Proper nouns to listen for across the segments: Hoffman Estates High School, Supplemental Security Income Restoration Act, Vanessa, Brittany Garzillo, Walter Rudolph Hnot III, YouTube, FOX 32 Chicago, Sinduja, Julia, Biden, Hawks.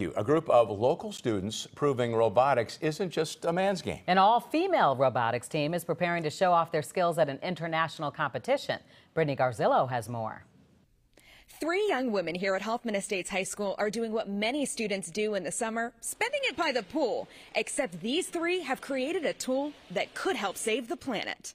A group of local students proving robotics isn't just a man's game. An all-female robotics team is preparing to show off their skills at an international competition. Brittany Garzillo has more. Three young women here at Hoffman Estates High School are doing what many students do in the summer, spending it by the pool. Except these three have created a tool that could help save the planet.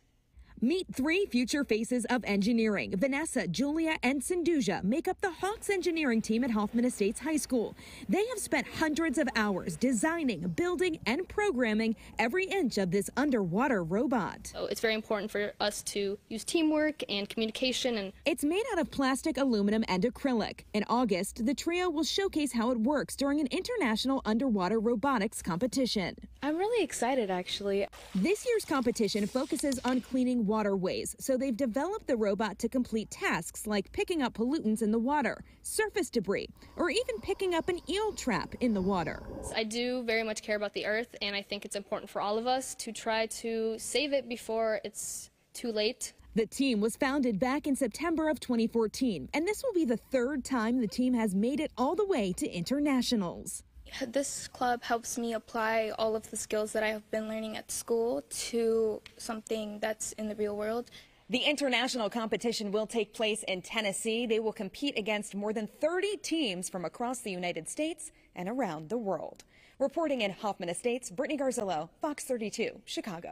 Meet three future faces of engineering. Vanessa, Julia, and Sinduja make up the Hawks engineering team at Hoffman Estates High School. They have spent hundreds of hours designing, building, and programming every inch of this underwater robot. So it's very important for us to use teamwork and communication. And it's made out of plastic, aluminum, and acrylic. In August, the trio will showcase how it works during an international underwater robotics competition. I'm really excited, actually. This year's competition focuses on cleaning waterways, so they've developed the robot to complete tasks like picking up pollutants in the water, surface debris, or even picking up an eel trap in the water. I do very much care about the earth, and I think it's important for all of us to try to save it before it's too late. The team was founded back in September of 2014, and this will be the third time the team has made it all the way to internationals. This club helps me apply all of the skills that I have been learning at school to something that's in the real world. The international competition will take place in Tennessee. They will compete against more than 30 teams from across the United States and around the world. Reporting in Hoffman Estates, Brittany Garzillo, Fox 32, Chicago.